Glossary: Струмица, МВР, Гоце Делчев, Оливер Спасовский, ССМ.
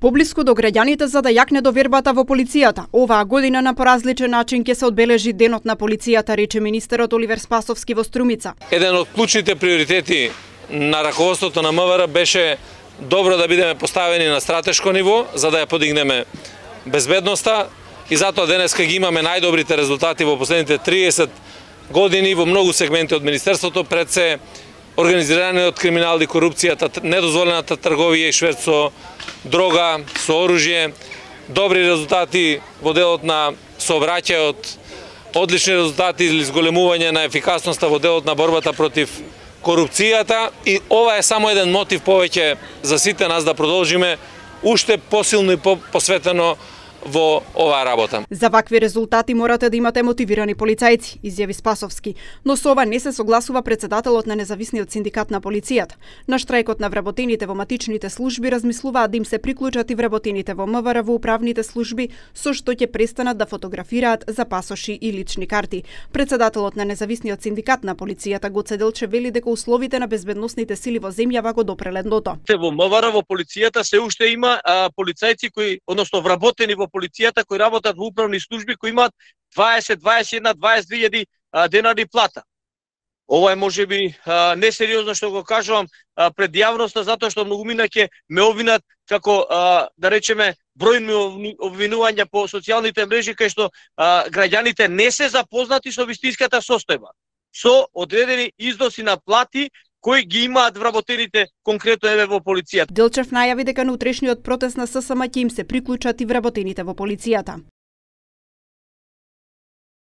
Поблиску до граѓаните за да јакне довербата во полицијата. Оваа година на поразличен начин ќе се одбележи денот на полицијата, рече министерот Оливер Спасовски во Струмица. Еден од клучните приоритети на раководството на МВР беше добро да бидеме поставени на стратешко ниво за да ја подигнеме безбедноста и затоа денеска ги имаме најдобрите резултати во последните 30 години во многу сегменти од министерството пред се организираниот криминал и корупцијата, недозволената трговија и шверц со дрога, со оружје, добри резултати во делот на сообраќајот, одлични резултати или зголемување на ефикасноста во делот на борбата против корупцијата и ова е само еден мотив повеќе за сите нас да продолжиме уште посилно и посветено во оваа работа. За вакви резултати морате да имате мотивирани полицајци, изјави Спасовски, но со ова не се согласува претседателот на независниот синдикат на полицијата. На штрајкот на вработените во матичните служби размислуваат да им се приклучат и вработените во МВР во управните служби, со што ќе престанат да фотографираат за пасоши и лични карти. Претседателот на независниот синдикат на полицијата Гоце Делчев вели дека условите на безбедносните сили во земјава го допреле дното. Во МВР во полицијата се уште има полицајци кои, односно вработени во полицијата кои работат во управни служби кои имаат 20, 21, 22 денари плата. Ова е можеби несериозно што го кажувам пред јавноста затоа што многумина ќе ме обвинат како да речеме бројни обвинувања по социјалните мрежи кај што граѓаните не се запознати со вистинската состојба, со одредени износи на плати кои ги имаат вработените конкретно еве во полицијата. Делчев најави дека на утрешниот протест на ССМ ќе им се приклучат и вработените во полицијата.